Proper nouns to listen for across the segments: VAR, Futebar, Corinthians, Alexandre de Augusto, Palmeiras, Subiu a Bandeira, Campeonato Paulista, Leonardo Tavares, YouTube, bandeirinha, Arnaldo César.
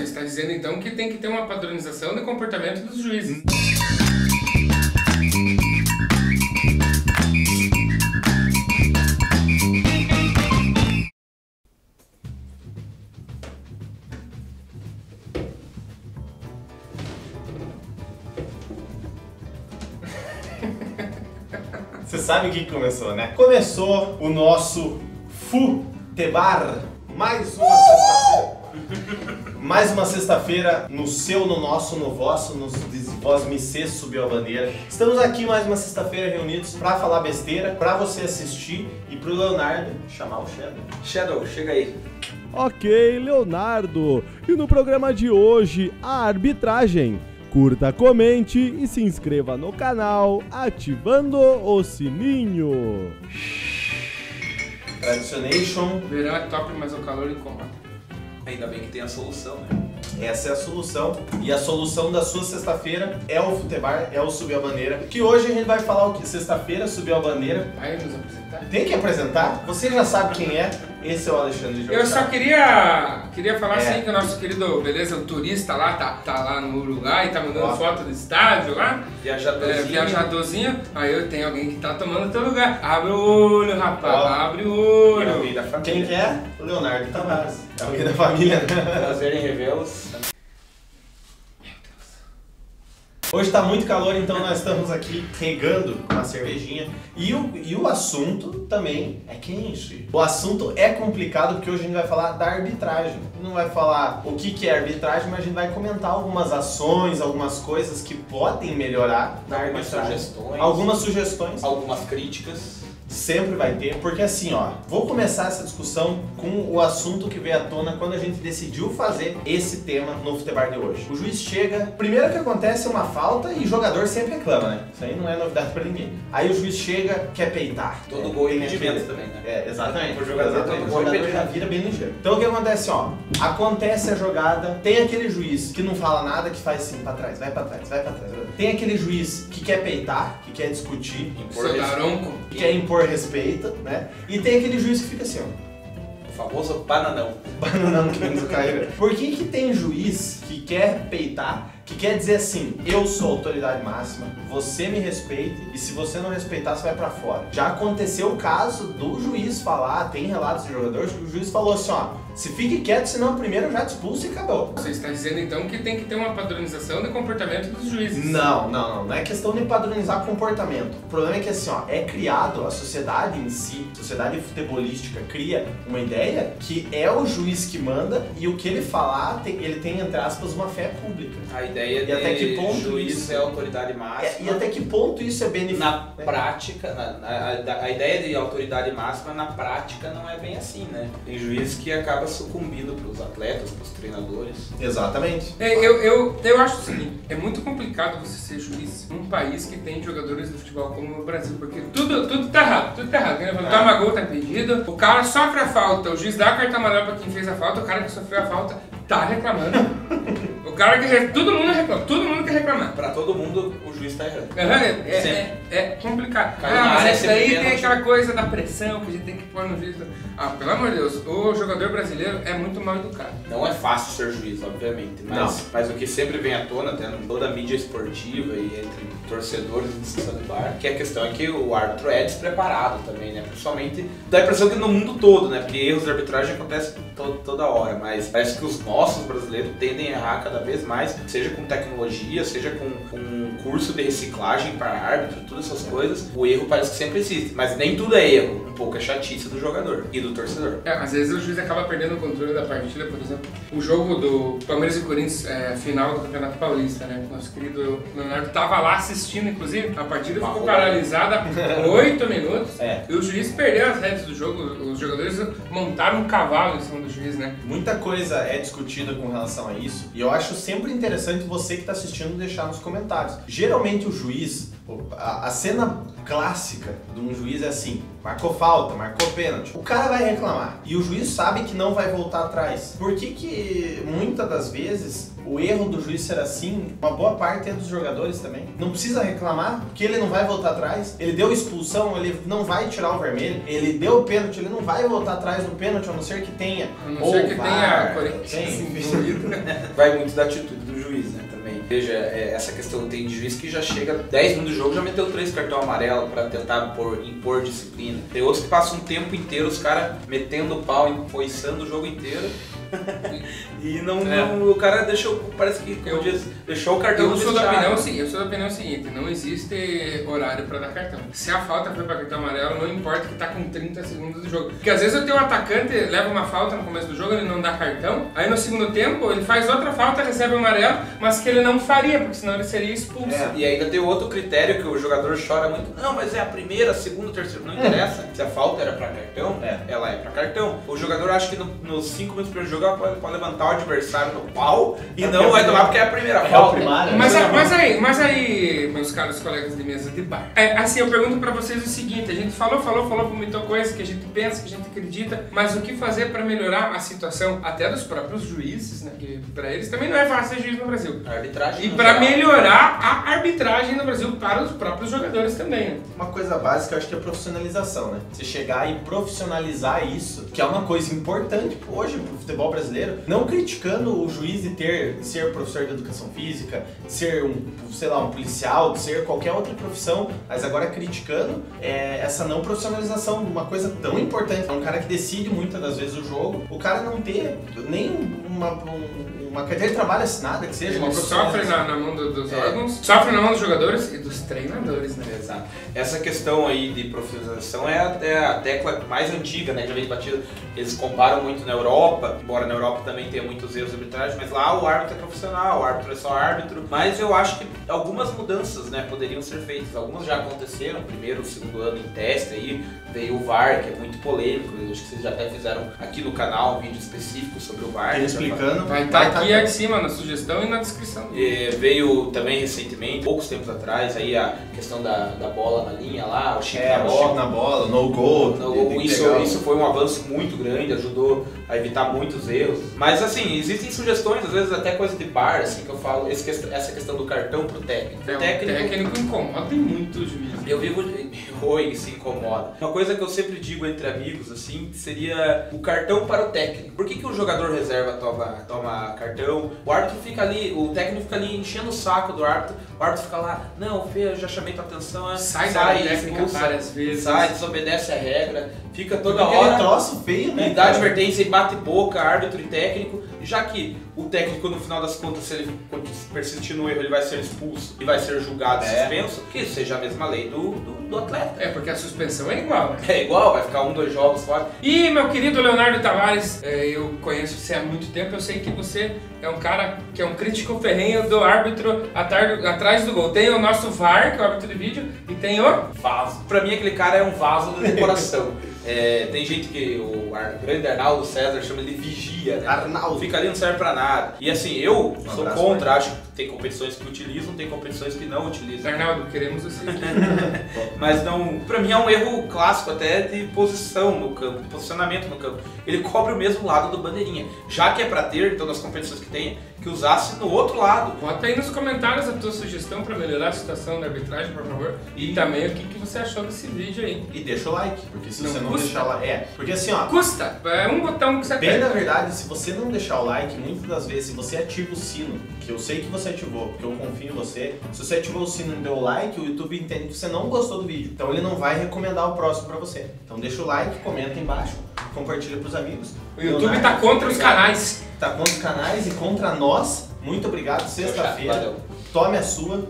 você está dizendo então que tem que ter uma padronização do comportamento dos juízes. Você sabe o que começou, né? Começou o nosso Futebar. Mais uma sexta-feira. Mais uma sexta-feira no seu, no nosso, no vosso, nos vós me cê subiu a bandeira. Estamos aqui mais uma sexta-feira reunidos pra falar besteira, pra você assistir e pro Leonardo chamar o Shadow. Shadow, chega aí. Ok, Leonardo. E no programa de hoje, a arbitragem. Curta, comente e se inscreva no canal, ativando o sininho. Tradicionation. Verão é top, mas o calor incomoda. Ainda bem que tem a solução, né? Essa é a solução. E a solução da sua sexta-feira é o Futebar, é o Subir a Bandeira. Que hoje a gente vai falar o que? Sexta-feira, Subir a Bandeira. Vai nos apresentar? Tem que apresentar? Você já sabe quem é. Esse é o Alexandre de Augusto. Eu só queria falar assim que o nosso querido, beleza, o turista lá, tá lá no Uruguai, tá mandando foto do estádio lá. Viajadorzinho. Viajadorzinho. Aí eu tenho alguém que tá tomando teu lugar. Abre o olho, rapaz, abre o olho. É alguém da família. Quem que é? O Leonardo Tavares. É alguém da família. Prazer em revê-los. Hoje está muito calor, então nós estamos aqui regando uma cervejinha. E o assunto também é quente. O assunto é complicado porque hoje a gente vai falar da arbitragem. Não vai falar o que é arbitragem, mas a gente vai comentar algumas ações, algumas coisas que podem melhorar na arbitragem. Algumas sugestões. Algumas críticas. Sempre vai ter, porque assim, ó, vou começar essa discussão com o assunto que veio à tona quando a gente decidiu fazer esse tema no Futebar de hoje. O juiz chega, primeiro que acontece é uma falta e o jogador sempre reclama, né? Isso aí não é novidade pra ninguém. Aí o juiz chega, quer peitar. Todo gol é impedimento também, né? É, exatamente. O jogador já vira bem ligeiro. Então o que acontece, ó, acontece a jogada, tem aquele juiz que não fala nada, que faz assim, pra trás, vai pra trás, vai pra trás. Tem aquele juiz que quer peitar, que quer discutir, que quer impor respeita, né? E tem aquele juiz que fica assim, ó. O famoso bananão. Bananão que menos o cara. Por que que tem juiz que quer peitar, que quer dizer assim, eu sou autoridade máxima, você me respeite e se você não respeitar, você vai pra fora. Já aconteceu o caso do juiz falar, tem relatos de jogadores, que o juiz falou assim, ó, se fique quieto, senão primeiro eu já te expulso e acabou. Você está dizendo então que tem que ter uma padronização do comportamento dos juízes. Não é questão de padronizar comportamento. O problema é que assim, ó, é criado, a sociedade em si, a sociedade futebolística cria uma ideia que é o juiz que manda e o que ele falar, ele tem, entre aspas, uma fé pública. A ideia de até que ponto juiz isso é autoridade máxima. E até que ponto isso é benefício. Na prática, a ideia de autoridade máxima na prática não é bem assim, né? Tem juiz que acaba sucumbindo para os atletas, para os treinadores. Exatamente. Eu acho o seguinte, é muito complicado você ser juiz num país que tem jogadores de futebol como o Brasil, porque tudo tá errado, tudo tá errado. Toma gol, tá impedido, o cara sofre a falta, o juiz dá a carta amarela para quem fez a falta, o cara que sofreu a falta tá reclamando. O cara que todo mundo quer reclamar. Pra todo mundo o juiz tá errando. É complicado. Ah, mas daí tem aquela coisa da pressão que a gente tem que pôr no juiz. Ah, pelo amor de Deus, o jogador brasileiro é muito mal educado. Não é fácil ser juiz, obviamente, mas o que sempre vem à tona, até em toda a mídia esportiva e entre torcedores de Futebar, que a questão é que o árbitro é despreparado também, né? Principalmente, dá a impressão que no mundo todo, né? Porque erros de arbitragem acontecem toda hora, mas parece que os nossos brasileiros tendem a errar cada vez mais, seja com tecnologia, seja com curso de reciclagem para árbitro, todas essas coisas, o erro parece que sempre existe, mas nem tudo é erro, um pouco é chatice do jogador e do torcedor. É, às vezes o juiz acaba perdendo o controle da partida, por exemplo, o jogo do Palmeiras e Corinthians, final do Campeonato Paulista, né? Nosso querido Leonardo estava lá assistindo, inclusive, a partida ficou paralisada por 8 minutos e o juiz perdeu as rédeas do jogo, os jogadores montaram um cavalo em cima do juiz, né? Muita coisa é discutida com relação a isso, e eu acho sempre interessante você que está assistindo deixar nos comentários. Geralmente o juiz, A cena clássica de um juiz é assim: marcou falta, marcou pênalti, o cara vai reclamar e o juiz sabe que não vai voltar atrás. Por que que muitas das vezes o erro do juiz ser assim, uma boa parte é dos jogadores também? Não precisa reclamar, porque ele não vai voltar atrás. Ele deu expulsão, ele não vai tirar o vermelho. Ele deu pênalti, ele não vai voltar atrás do pênalti, a não ser que tenha VAR, tem. Vai muito da atitude do juiz, né? Veja, essa questão tem de juiz que já chega 10 minutos do jogo, já meteu 3 cartão amarelo para tentar impor disciplina. Tem outros que passam um tempo inteiro, os caras metendo o pau, empoiçando o jogo inteiro. E não, o cara deixou, parece que deixou o cartão. Eu sou da opinião seguinte: não existe horário para dar cartão. Se a falta foi para cartão amarelo, não importa que tá com 30 segundos do jogo. Porque às vezes eu tenho um atacante, leva uma falta no começo do jogo, ele não dá cartão. Aí no segundo tempo ele faz outra falta, recebe o amarelo, mas que ele não faria, porque senão ele seria expulso. E ainda tem outro critério que o jogador chora muito: não, mas é a primeira, a segunda, a terceira, não interessa. Se a falta era para cartão, ela é para cartão. O jogador acha que nos 5 minutos para o jogo pode levantar o adversário no pau e não vai tomar porque é a primeira falta. Mas aí, meus caros colegas de mesa de bar, assim, eu pergunto pra vocês o seguinte: a gente falou muita coisa que a gente pensa, que a gente acredita, mas o que fazer pra melhorar a situação até dos próprios juízes, né? Que pra eles também não é fácil ser juiz no Brasil. A arbitragem. E pra melhorar a arbitragem no Brasil para os próprios jogadores também, né? Uma coisa básica, eu acho que é a profissionalização, né? Você chegar e profissionalizar isso, que é uma coisa importante hoje pro futebol brasileiro, não criticando o juiz de ser professor de educação física, ser um policial, ser qualquer outra profissão, mas agora criticando essa não profissionalização de uma coisa tão importante. É um cara que decide muitas das vezes o jogo, o cara não ter nem uma carteira de trabalho assinada, que seja. Ele sofre na mão dos órgãos, sofre na mão dos jogadores e dos treinadores, né? Exato. Essa questão aí de profissionalização é a tecla mais antiga, né? Já vem batida. Eles comparam muito na Europa, embora na Europa também tenha muitos erros de arbitragem, mas lá o árbitro é profissional, o árbitro é só árbitro. Mas eu acho que algumas mudanças, né, poderiam ser feitas. Algumas já aconteceram, primeiro, segundo ano em teste, aí veio o VAR, que é muito polêmico. Eu acho que vocês já até fizeram aqui no canal um vídeo específico sobre o VAR. Tem explicando. Vai estar aqui em cima, na sugestão e na descrição. E veio também recentemente, poucos tempos atrás, aí a questão da bola na linha lá, o chip na bola, no gol. Isso foi um avanço muito grande, ajudou a evitar muitos erros. Mas assim, existem sugestões, às vezes até coisa de bar, assim, que eu falo, essa questão do cartão pro técnico. O técnico incomoda muito o juiz. Eu vivo e se incomoda. Uma coisa que eu sempre digo entre amigos, assim, seria o cartão para o técnico. Por que o jogador reserva toma cartão? O árbitro fica ali, o técnico fica ali enchendo o saco do árbitro, o árbitro fica lá, não, Fê, eu já chamei tua atenção, sai da técnica várias vezes, sai, desobedece a regra, fica toda hora, troço feio, né? E dá advertência e bate boca, árbitro e técnico, já que o técnico, no final das contas, se ele persistir no erro, ele vai ser expulso e vai ser julgado, suspenso, que isso seja a mesma lei do atleta. Porque a suspensão é igual, né? É igual, vai ficar 1, 2 jogos fora. E, meu querido Leonardo Tavares, eu conheço você há muito tempo, eu sei que você é um cara que é um crítico ferrenho do árbitro atrás do gol. Tem o nosso VAR, que é o árbitro de vídeo, e tem o vaso. Pra mim, aquele cara é um vaso de decoração. Tem gente que o grande Arnaldo César chama de vigia, né? Arnaldo. Fica ali, não serve pra nada. E assim, eu sou contra, acho que tem competições que utilizam, tem competições que não utilizam. Arnaldo, queremos você aqui. Mas não, pra mim é um erro clássico até de posição no campo, de posicionamento no campo. Ele cobre o mesmo lado do bandeirinha, já que é pra ter, então nas competições que tem, que usasse no outro lado. Bota aí nos comentários a tua sugestão pra melhorar a situação da arbitragem, por favor. E também o que você achou desse vídeo aí. E deixa o like, porque se você não deixar o like... porque assim, ó... Custa! É um botão que você aperta. Bem, na verdade, se você não deixar o like, muitas das vezes, se você ativa o sino, que eu sei que você ativou, porque eu confio em você, se você ativou o sino e deu o like, o YouTube entende que você não gostou do vídeo. Então ele não vai recomendar o próximo pra você. Então deixa o like, comenta aí embaixo, compartilha pros amigos. O YouTube tá contra os canais. Tá contra os canais e contra nós. Muito obrigado. Sexta-feira, tome a sua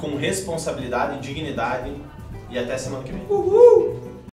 com responsabilidade e dignidade. E até semana que vem. Uhul!